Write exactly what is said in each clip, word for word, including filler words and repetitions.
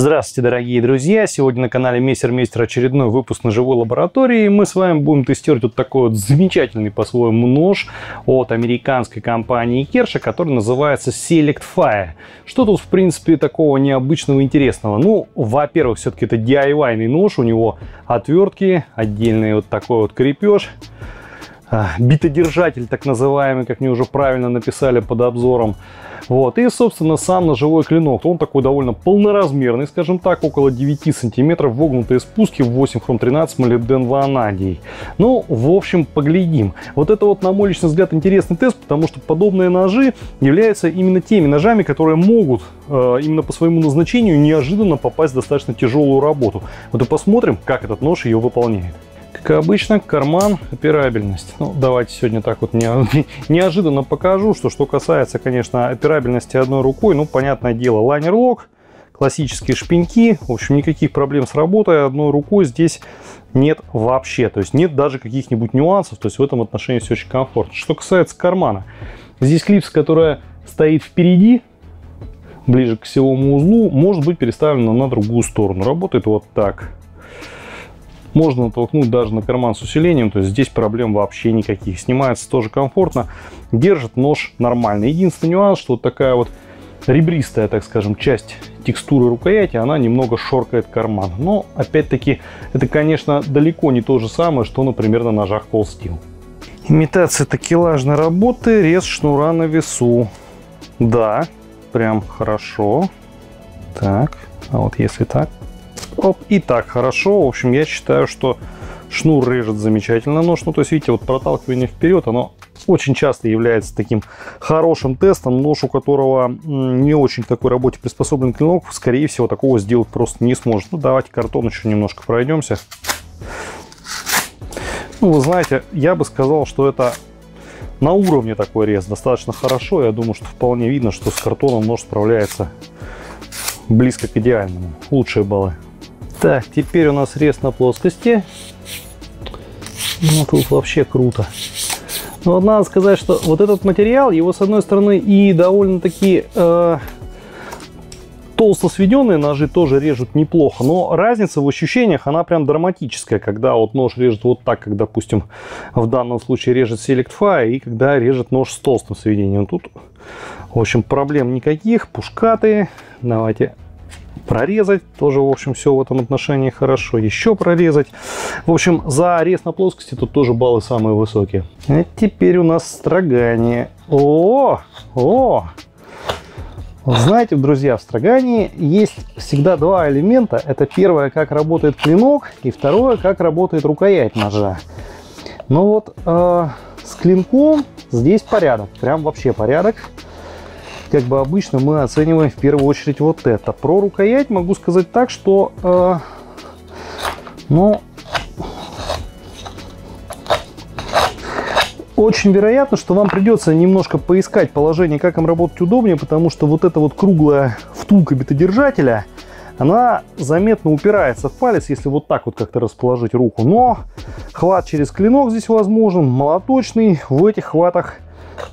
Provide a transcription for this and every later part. Здравствуйте, дорогие друзья! Сегодня на канале Мейстер-Мейстер очередной выпуск ножевой лаборатории. Мы с вами будем тестировать вот такой вот замечательный по-своему нож от американской компании Kershaw, который называется Select Fire. Что тут, в принципе, такого необычного, интересного? Ну, во-первых, все-таки это ди ай вай-ный нож. У него отвертки, отдельный вот такой вот крепеж, битодержатель так называемый, как мне уже правильно написали под обзором. Вот. И, собственно, сам ножевой клинок. Он такой довольно полноразмерный, скажем так, около девяти сантиметров, вогнутые спуски, восемь хром тринадцать, молибден ванадий. Ну, в общем, поглядим. Вот это вот, на мой личный взгляд, интересный тест, потому что подобные ножи являются именно теми ножами, которые могут э, именно по своему назначению неожиданно попасть в достаточно тяжелую работу. Вот и посмотрим, как этот нож ее выполняет. Как обычно, карман, операбельность. Ну, давайте сегодня так вот не, неожиданно покажу, что что касается, конечно, операбельности одной рукой. Ну, понятное дело, лайнер-лок, классические шпеньки. В общем, никаких проблем с работой одной рукой здесь нет вообще. То есть нет даже каких-нибудь нюансов. То есть в этом отношении все очень комфортно. Что касается кармана. Здесь клипса, которая стоит впереди, ближе к силовому узлу, может быть переставлена на другую сторону. Работает вот так. Можно натолкнуть даже на карман с усилением, то есть здесь проблем вообще никаких. Снимается тоже комфортно, держит нож нормально. Единственный нюанс, что вот такая вот ребристая, так скажем, часть текстуры рукояти, она немного шоркает карман. Но, опять-таки, это, конечно, далеко не то же самое, что, например, на ножах Cold Steel. Имитация такелажной работы, рез шнура на весу. Да, прям хорошо. Так, а вот если так. Оп, и так хорошо. В общем, я считаю, что шнур режет замечательно нож. Ну, то есть, видите, вот проталкивание вперед, оно очень часто является таким хорошим тестом. Нож, у которого не очень к такой работе приспособлен клинок, скорее всего, такого сделать просто не сможет. Ну, давайте картон еще немножко пройдемся. Ну, вы знаете, я бы сказал, что это на уровне такой рез достаточно хорошо. Я думаю, что вполне видно, что с картоном нож справляется близко к идеальному. Лучшие баллы. Так, теперь у нас рез на плоскости. Ну, тут вообще круто. Но надо сказать, что вот этот материал, его с одной стороны и довольно-таки э, толсто сведенные ножи тоже режут неплохо. Но разница в ощущениях, она прям драматическая. Когда вот нож режет вот так, как, допустим, в данном случае режет Select Fire, и когда режет нож с толстым сведением. Тут, в общем, проблем никаких. Пушкатые. Давайте прорезать тоже, в общем, все в этом отношении хорошо. Еще прорезать. В общем, за рез на плоскости тут тоже баллы самые высокие. А теперь у нас строгание. О, о! Знаете, друзья, в строгании есть всегда два элемента. Это первое, как работает клинок, и второе, как работает рукоять ножа. Ну вот э, с клинком здесь порядок, прям вообще порядок. Как бы обычно мы оцениваем в первую очередь вот это. Про рукоять могу сказать так, что э, ну, очень вероятно, что вам придется немножко поискать положение, как им работать удобнее, потому что вот эта вот круглая втулка битодержателя, она заметно упирается в палец, если вот так вот как-то расположить руку. Но хват через клинок здесь возможен, молоточный, в этих хватах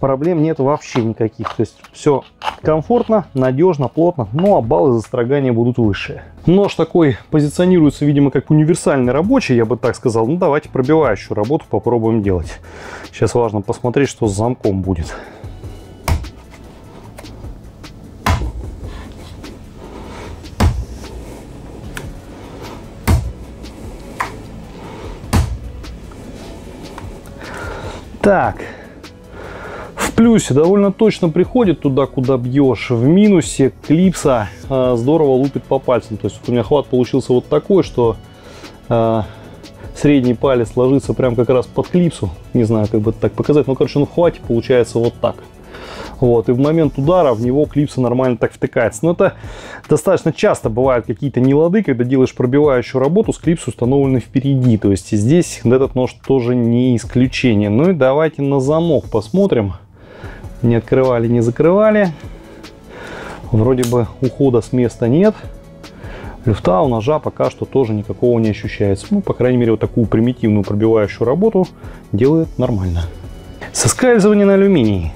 проблем нет вообще никаких. То есть все комфортно, надежно, плотно. Ну а баллы за строгание будут выше. Нож такой позиционируется, видимо, как универсальный рабочий, я бы так сказал. Ну давайте пробивающую работу попробуем делать. Сейчас важно посмотреть, что с замком будет. Так. В плюсе довольно точно приходит туда, куда бьешь. В минусе клипса э, здорово лупит по пальцам. То есть вот у меня хват получился вот такой, что э, средний палец ложится прям как раз под клипсу. Не знаю, как бы это так показать. Но, короче, ну, в хвате получается вот так. Вот, и в момент удара в него клипса нормально так втыкается. Но это достаточно часто бывают какие-то нелады, когда делаешь пробивающую работу с клипсой, установленной впереди. То есть здесь этот нож тоже не исключение. Ну и давайте на замок посмотрим. Не открывали, не закрывали. Вроде бы ухода с места нет. Люфта у ножа пока что тоже никакого не ощущается. Ну, по крайней мере, вот такую примитивную пробивающую работу делает нормально. Соскальзывание на алюминий.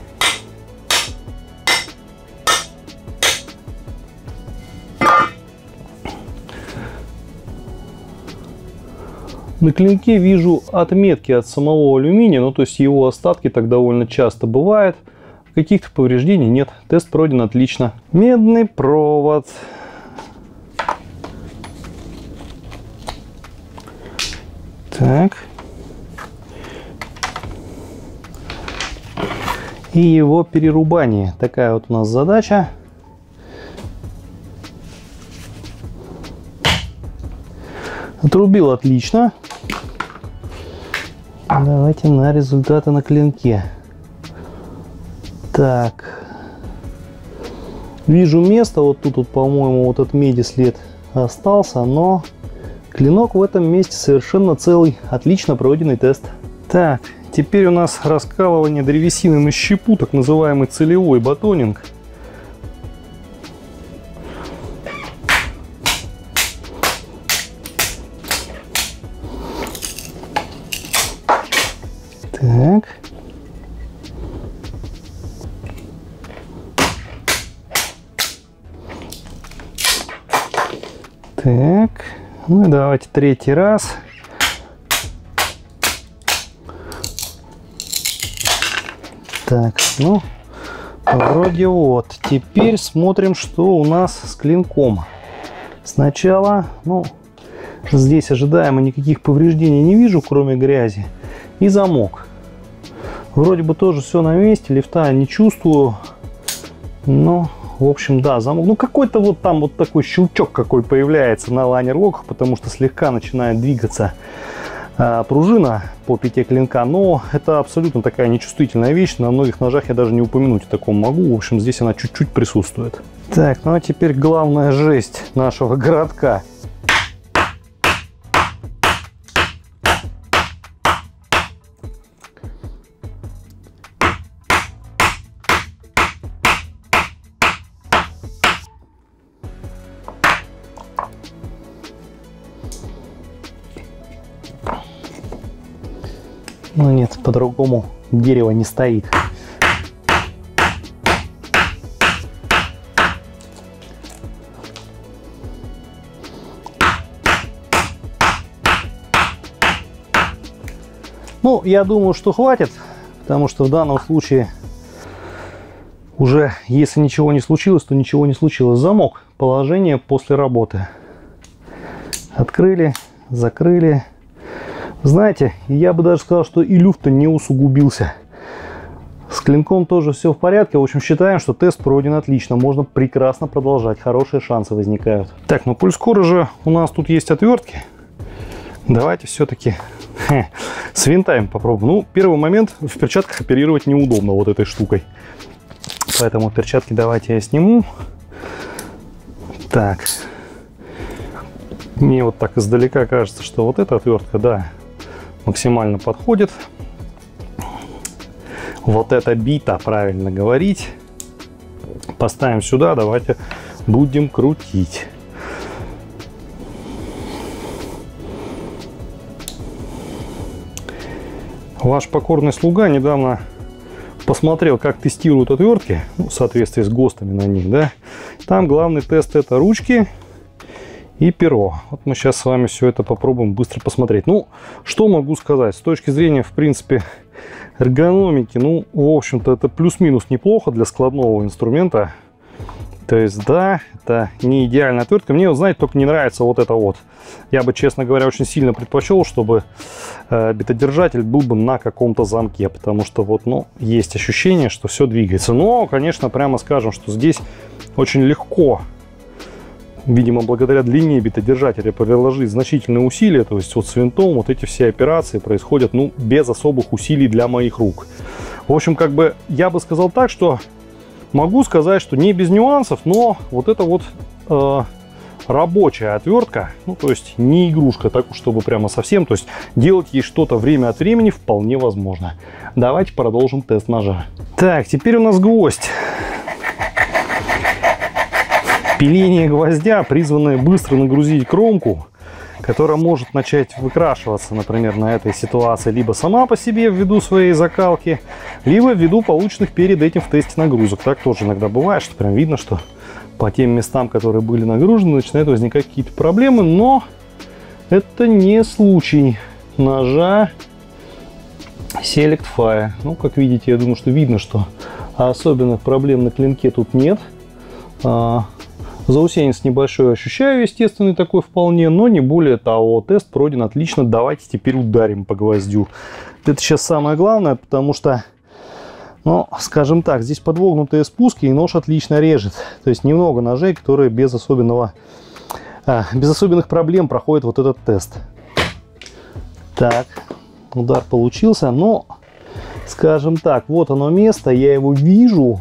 На клинке вижу отметки от самого алюминия, ну то есть его остатки так довольно часто бывает. Каких-то повреждений нет. Тест пройден отлично. Медный провод. Так. И его перерубание. Такая вот у нас задача. Отрубил отлично. Давайте на результаты на клинке. Так. Вижу место. Вот тут, вот, по-моему, вот от меди след остался, но клинок в этом месте совершенно целый. Отлично пройденный тест. Так. Теперь у нас раскалывание древесины на щепу, так называемый целевой батонинг. Так. Так. Ну и давайте третий раз. Так, ну, вроде вот. Теперь смотрим, что у нас с клинком. Сначала, ну, здесь ожидаемо никаких повреждений не вижу, кроме грязи. И замок. Вроде бы тоже все на месте, лифта не чувствую. Ну, в общем, да, замок. Ну, какой-то вот там вот такой щелчок какой появляется на лайнер-локах, потому что слегка начинает двигаться пружина по пяти клинка, но это абсолютно такая нечувствительная вещь. На многих ножах я даже не упомянуть о таком могу. В общем, здесь она чуть-чуть присутствует. Так, ну а теперь главная жесть нашего городка. Ну нет, по-другому дерево не стоит. Ну, я думаю, что хватит, потому что в данном случае уже, если ничего не случилось, то ничего не случилось. Замок. Положение после работы. Открыли, закрыли. Знаете, я бы даже сказал, что и люфт-то не усугубился. С клинком тоже все в порядке. В общем, считаем, что тест пройден отлично. Можно прекрасно продолжать. Хорошие шансы возникают. Так, ну, коль скоро же у нас тут есть отвертки, давайте все-таки с винтами попробуем. Ну, первый момент. В перчатках оперировать неудобно вот этой штукой. Поэтому перчатки давайте я сниму. Так. Мне вот так издалека кажется, что вот эта отвертка, да, максимально подходит. Вот эта бита, правильно говорить. Поставим сюда, давайте будем крутить. Ваш покорный слуга недавно посмотрел, как тестируют отвертки, ну, в соответствии с ГОСТами на них, да. Там главный тест — это ручки и перо. Вот мы сейчас с вами все это попробуем быстро посмотреть. Ну, что могу сказать? С точки зрения, в принципе, эргономики, ну, в общем-то, это плюс-минус неплохо для складного инструмента. То есть, да, это не идеальная отвертка. Мне, вот, знаете, только не нравится вот это вот. Я бы, честно говоря, очень сильно предпочел, чтобы э, битодержатель был бы на каком-то замке. Потому что вот, ну, есть ощущение, что все двигается. Но, конечно, прямо скажем, что здесь очень легко, видимо, благодаря длине битодержателя, приложить значительные усилия. То есть вот с винтом вот эти все операции происходят, ну, без особых усилий для моих рук. В общем, как бы я бы сказал так, что могу сказать, что не без нюансов, но вот это вот э, рабочая отвертка, ну, то есть не игрушка, так уж чтобы прямо совсем. То есть делать ей что-то время от времени вполне возможно. Давайте продолжим тест ножа. Так, теперь у нас гвоздь. Пиление гвоздя, призванное быстро нагрузить кромку, которая может начать выкрашиваться, например, на этой ситуации, либо сама по себе ввиду своей закалки, либо ввиду полученных перед этим в тесте нагрузок. Так тоже иногда бывает, что прям видно, что по тем местам, которые были нагружены, начинают возникать какие-то проблемы, но это не случай. ножа Select Fire. Ну, как видите, я думаю, что видно, что особенных проблем на клинке тут нет. Заусенец небольшой ощущаю, естественный такой вполне, но не более того. Тест пройден отлично. Давайте теперь ударим по гвоздю. Это сейчас самое главное, потому что, ну, скажем так, здесь подвогнутые спуски и нож отлично режет. То есть немного ножей, которые без особенного, а, без особенных проблем проходят вот этот тест. Так, удар получился, но, скажем так, вот оно место, я его вижу.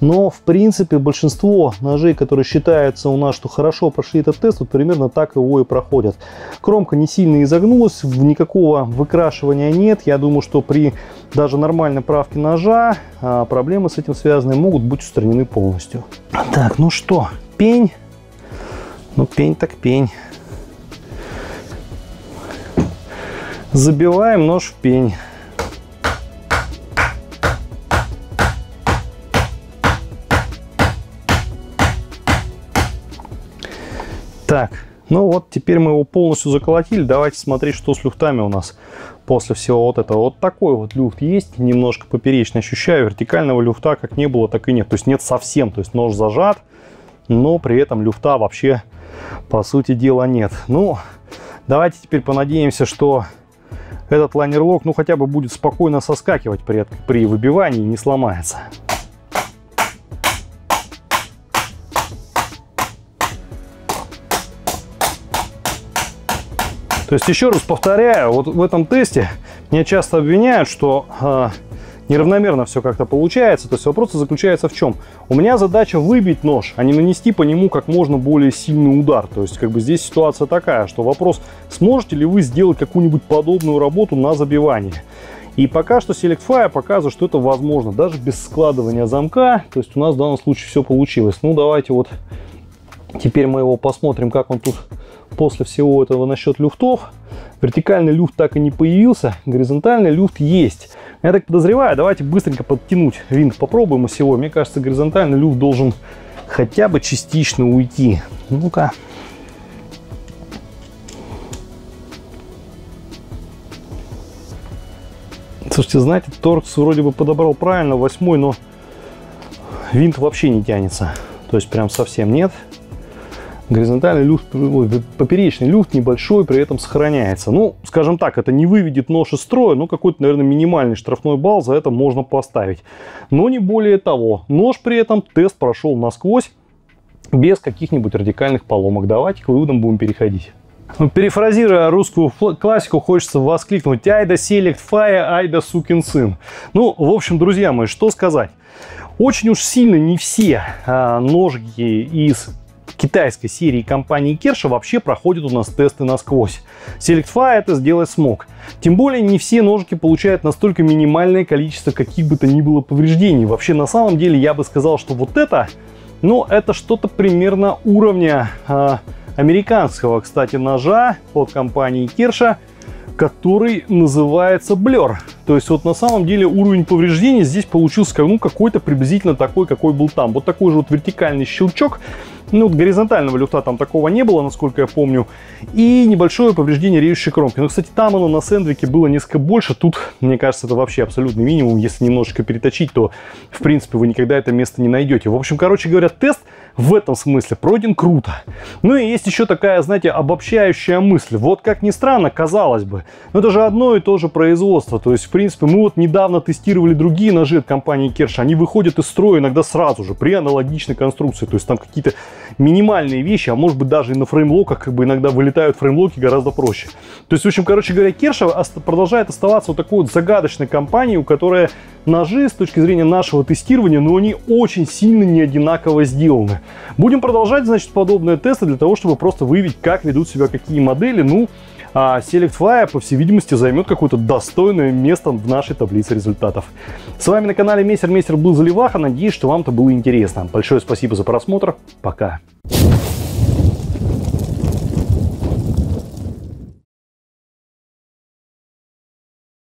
Но, в принципе, большинство ножей, которые считаются у нас, что хорошо прошли этот тест, вот примерно так его и проходят. Кромка не сильно изогнулась, никакого выкрашивания нет. Я думаю, что при даже нормальной правке ножа проблемы с этим связаны могут быть устранены полностью. Так, ну что, пень? Ну, пень так пень. Забиваем нож в пень. Так, ну вот теперь мы его полностью заколотили. Давайте смотреть, что с люфтами у нас после всего вот этого. Вот такой вот люфт есть, немножко поперечно ощущаю. Вертикального люфта как не было, так и нет. То есть нет совсем, то есть нож зажат, но при этом люфта вообще, по сути дела, нет. Ну, давайте теперь понадеемся, что этот лайнерлок, ну, хотя бы будет спокойно соскакивать при, при выбивании и не сломается. То есть, еще раз повторяю, вот в этом тесте меня часто обвиняют, что э, неравномерно все как-то получается. То есть вопрос заключается в чем? У меня задача выбить нож, а не нанести по нему как можно более сильный удар. То есть, как бы здесь ситуация такая, что вопрос, сможете ли вы сделать какую-нибудь подобную работу на забивании. И пока что Select Fire показывает, что это возможно, даже без складывания замка. То есть у нас в данном случае все получилось. Ну, давайте вот теперь мы его посмотрим, как он тут... После всего этого насчет люфтов. Вертикальный люфт так и не появился. Горизонтальный люфт есть. Я так подозреваю, давайте быстренько подтянуть ринг. Попробуем из всего. Мне кажется, горизонтальный люфт должен хотя бы частично уйти. Ну-ка. Слушайте, знаете, торкс вроде бы подобрал правильно, восьмой, но винт вообще не тянется. То есть прям совсем нет. Горизонтальный люфт, поперечный люфт небольшой, при этом сохраняется. Ну, скажем так, это не выведет нож из строя, но какой-то, наверное, минимальный штрафной балл за это можно поставить. Но не более того. Нож при этом тест прошел насквозь, без каких-нибудь радикальных поломок. Давайте к выводам будем переходить. Перефразируя русскую классику, хочется воскликнуть: «Ай да Select Fire, ай да сукин сын». Ну, в общем, друзья мои, что сказать. Очень уж сильно не все а, ножики из... китайской серии компании Kershaw вообще проходят у нас тесты насквозь. Select Fire это сделать смог. Тем более не все ножики получают настолько минимальное количество каких бы то ни было повреждений. Вообще на самом деле я бы сказал, что вот это, ну это что-то примерно уровня э, американского, кстати, ножа от компании Kershaw, который называется Blur. То есть вот на самом деле уровень повреждений здесь получился, ну, какой-то приблизительно такой, какой был там. Вот такой же вот вертикальный щелчок. Ну, горизонтального люфта там такого не было, насколько я помню. И небольшое повреждение режущей кромки. Но, кстати, там оно на сэндвике было несколько больше. Тут, мне кажется, это вообще абсолютный минимум. Если немножечко переточить, то, в принципе, вы никогда это место не найдете. В общем, короче говоря, тест в этом смысле пройден круто. Ну и есть еще такая, знаете, обобщающая мысль. Вот как ни странно, казалось бы, но это же одно и то же производство. То есть, в принципе, мы вот недавно тестировали другие ножи от компании Kershaw. Они выходят из строя иногда сразу же, при аналогичной конструкции. То есть там какие-то минимальные вещи, а может быть даже и на фреймлоках, как бы иногда вылетают фреймлоки гораздо проще. То есть, в общем, короче говоря, Kershaw продолжает оставаться вот такой вот загадочной компанией, у которой ножи с точки зрения нашего тестирования, но они очень сильно не одинаково сделаны. Будем продолжать, значит, подобные тесты для того, чтобы просто выявить, как ведут себя какие модели. Ну, а Select Fire, по всей видимости, займет какое-то достойное место в нашей таблице результатов. С вами на канале Мейстер Мейстер был Заливаха. Надеюсь, что вам это было интересно. Большое спасибо за просмотр. Пока.